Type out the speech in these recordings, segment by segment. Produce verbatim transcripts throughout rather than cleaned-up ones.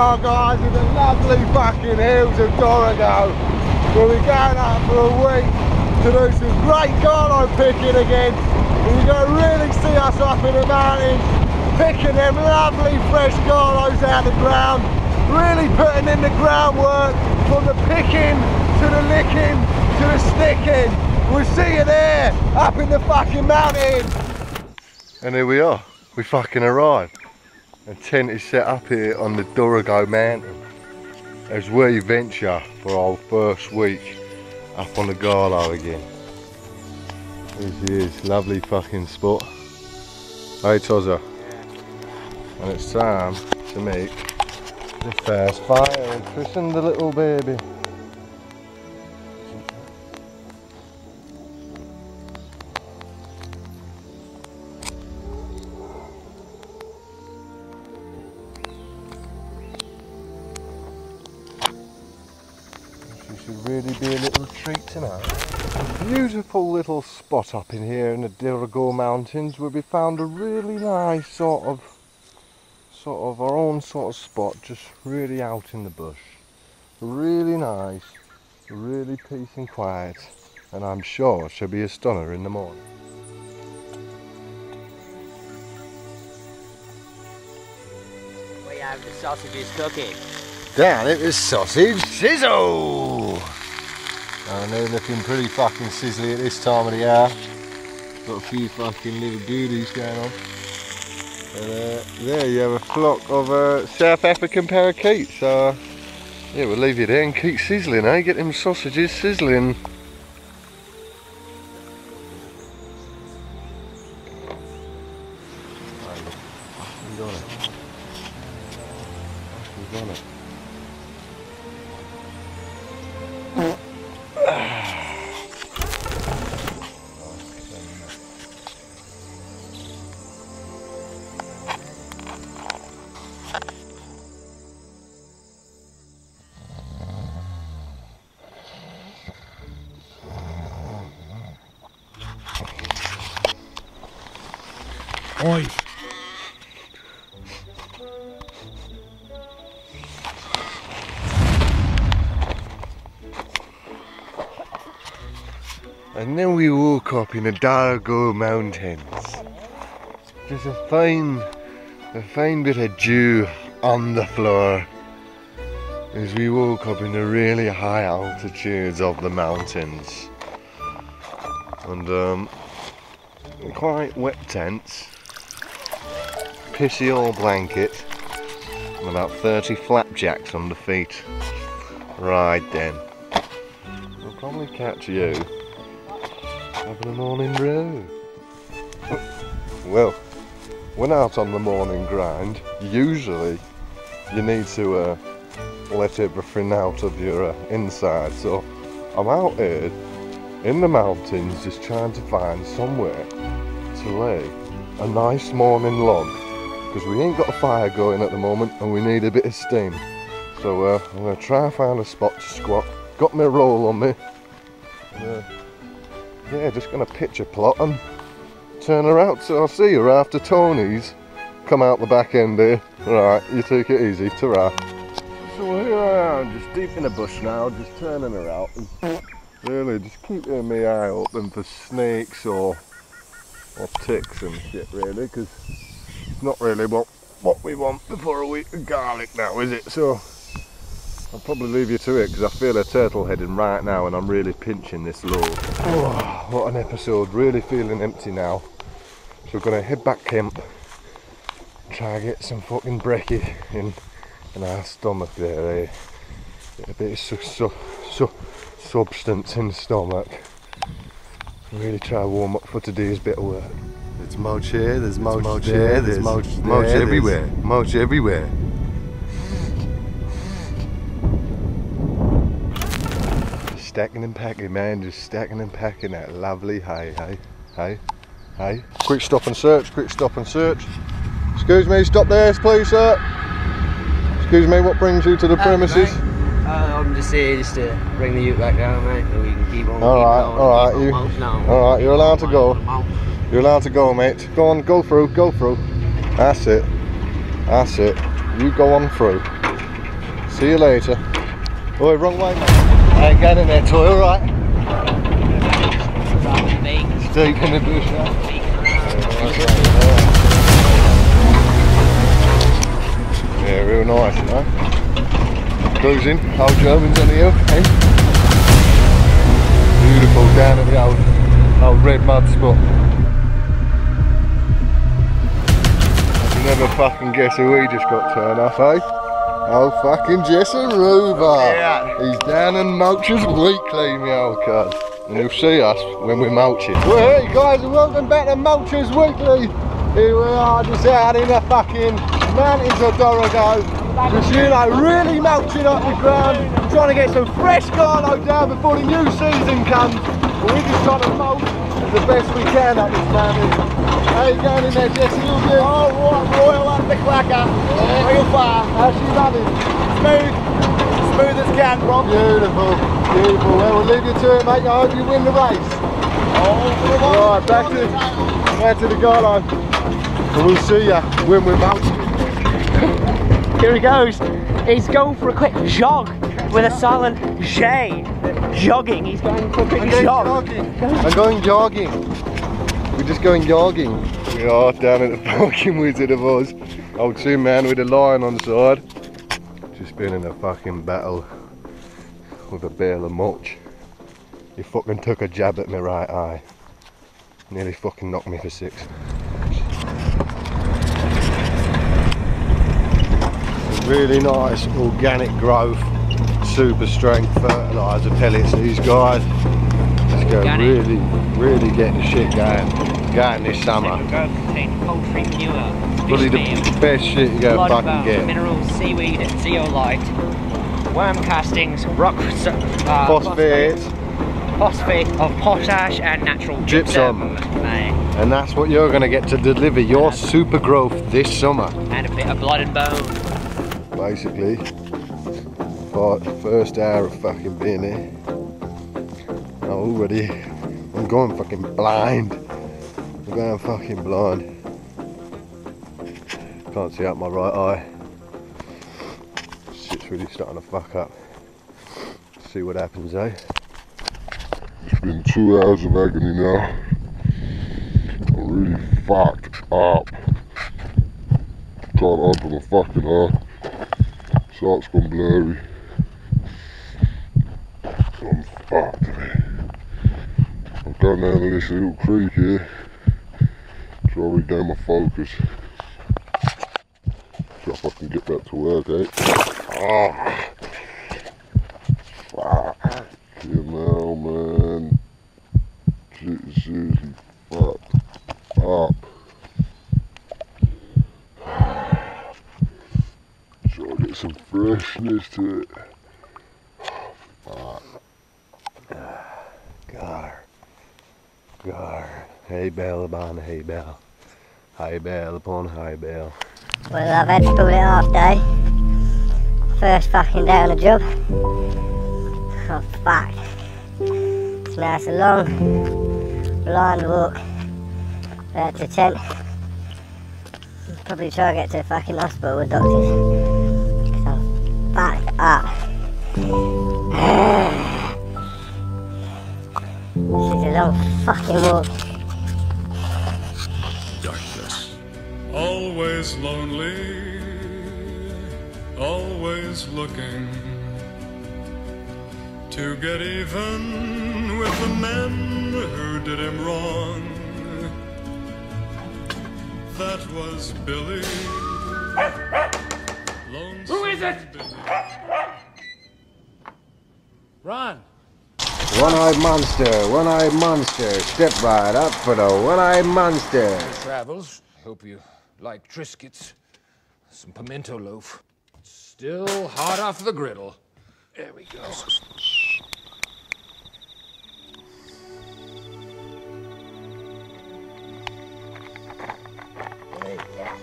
are, guys, in the lovely fucking hills of Dorrigo. We'll be going out for a week to do some great Galo picking again. And you're going to really see us up in the mountains, picking them lovely fresh Galos out of the ground, really putting in the groundwork from the picking to the licking to the sticking. We'll see you there, up in the fucking mountains. And here we are, we fucking arrived. A tent is set up here on the Dorrigo Mountain as we venture for our first week up on the Galo again. Here she is, lovely fucking spot. Hey Tozza. And it's time to make the first fire and christen the little baby. Really be a little treat tonight. A beautiful little spot up in here in the Dorrigo Mountains where we found a really nice sort of sort of our own sort of spot, just really out in the bush, really nice, really peace and quiet, and I'm sure she'll be a stunner in the morning. We have the sausages cooking. Down it is sausage sizzle! And they're looking pretty fucking sizzly at this time of the hour. Got a few fucking little goodies going on. And uh, there you have a flock of uh, South African parakeets. So uh, yeah, we'll leave you there and keep sizzling, eh? Get them sausages sizzling. Oi! And then we woke up in the Dorrigo Mountains. Just a fine, a fine bit of dew on the floor as we woke up in the really high altitudes of the mountains. And um, quite wet tents. Pissy old blanket and about thirty flapjacks on the feet. Right then, we'll probably catch you having a morning brew. Well, when out on the morning grind, usually you need to uh, let everything out of your uh, inside. So I'm out here in the mountains just trying to find somewhere to lay a nice morning log, because we ain't got a fire going at the moment and we need a bit of steam. So uh, I'm going to try and find a spot to squat. Got my roll on me. And, uh, yeah, just going to pitch a plot and turn her out. So I'll see her after Tony's come out the back end here. Right, you take it easy, ta-ra. So here I am, just deep in the bush now, just turning her out. And really, just keeping my eye open for snakes or, or ticks and shit, really, because not really what, what we want before a week of garlic now, is it? So I'll probably leave you to it because I feel a turtle heading right now and I'm really pinching this load. Oh, what an episode, really feeling empty now. So we're going to head back camp, try and get some fucking brekkie in, in our stomach there, eh? Get a bit of su su su substance in the stomach. Really try and warm up for today's bit of work. There's mulch here, there's mulch, mulch there, there, there's mulch, there, mulch there, everywhere, there's mulch everywhere. Just stacking and packing, man, just stacking and packing that lovely hay, hey, hey, hey. Quick stop and search, quick stop and search. Excuse me, stop there, please, sir. Excuse me, what brings you to the um, premises? Uh, I'm just here just to bring the ute back down, mate, so we can keep on. All right, all right, you, all right, you're allowed to go. You're allowed to go, mate. Go on, go through, go through. That's it. That's it. You go on through. See you later. Oh, wrong way, mate. I ain't going in there, Toy, alright? It's deep in the bush now. Right? Yeah, real nice, you know. Cruising, old Germans on the hill, eh? Beautiful down at the old, old red mud spot. You never fucking guess who we just got turned off, eh? Oh, fucking Jesse Rover. Yeah. He's down in Mulchers Weekly, me old cud. And he'll see us when we're mulching. Well, hey guys, and welcome back to Mulchers Weekly. Here we are, just out in the fucking mountains of Dorrigo. Just, you know, really mulching up the ground, trying to get some fresh Galo down before the new season comes. But we're just trying to mulch the best we can up this mountain. How you going in there, Jesse? All good? All right, royal up the clacker. Yeah. Real far. How's she loving? Smooth. Smooth as can, Rob. Beautiful. Beautiful. Well, we'll leave you to it, mate. I hope you win the race. Oh, all right, back to, back to the guideline. And we'll see you when we're mounting. Here he goes. He's going for a quick jog with a silent J. Jogging, he's going for a quick jog. I'm going jogging. We're just going jogging. We are down at the fucking Wizard of Oz. Old two man with a lion on the side. Just been in a fucking battle with a barrel of mulch. He fucking took a jab at my right eye. Nearly fucking knocked me for six. Really nice organic growth. Super strength fertiliser pellets, these guys. It's going really, really getting shit going, going this summer. Poultry manure, probably the best shit you're going to fucking get. Minerals, seaweed, zeolite, worm castings, rock uh, phosphate, phosphate of potash and natural gypsum. gypsum. And that's what you're going to get to deliver your uh, super growth this summer. And a bit of blood and bone. Basically. First hour of fucking being here, I'm already, I'm going fucking blind, I'm going fucking blind, can't see out my right eye, shit's really starting to fuck up, see what happens, eh? It's been two hours of agony now, I really fucked up, can't open my fucking eye, sight's gone blurry. I'm fucked. I'm going down to this little creek here, trying to regain my focus. See if I can get back to work, eh? Ah, fuck you now, man. It's seriously fucked up. Try to get some freshness to it. Hay bale upon hay bale, hay bale upon hay bale. Well, I've had to pull it half day. First fucking day on the job. Oh fuck. It's now it's a long, blind walk back to tent. Probably try to get to a fucking hospital with doctors. Cause I'm fucked up. This is a long fucking walk. Always lonely, always looking to get even with the men who did him wrong. That was Billy Lonesome. Who is it? Billy. Run! One-eyed monster, one-eyed monster, step right up for the one-eyed monster. Travels. Hope you like Triscuits, some pimento loaf. Still hot off the griddle. There we go. Hey, yeah.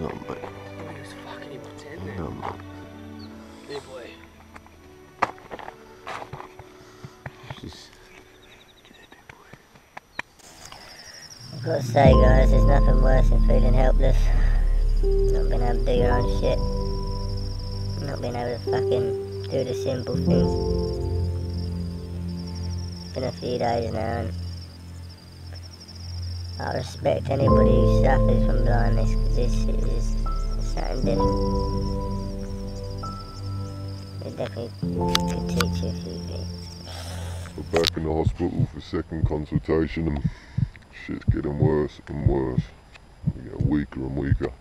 No, boy. There's fucking what's in there. No, boy. Hey, boy. She's... I've got to say, guys, there's nothing worse than feeling helpless, not being able to do your own shit. not being able to fucking do the simple things. It's been a few days now, and I respect anybody who suffers from blindness, because this is something different. It definitely could teach you a few things. We're back in the hospital for second consultation, and shit's getting worse and worse. We get weaker and weaker.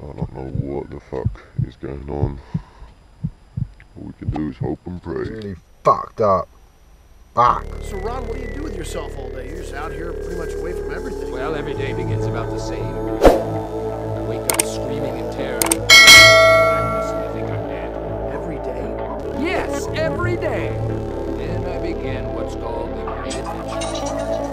I don't know what the fuck is going on. All we can do is hope and pray. It's really fucked up. Fuck. So Ron, what do you do with yourself all day? You're just out here pretty much away from everything. Well, every day begins about the same. I wake up screaming in terror. I think I'm dead. Every day? Yes, every day. Then I begin what's called the grand adventure.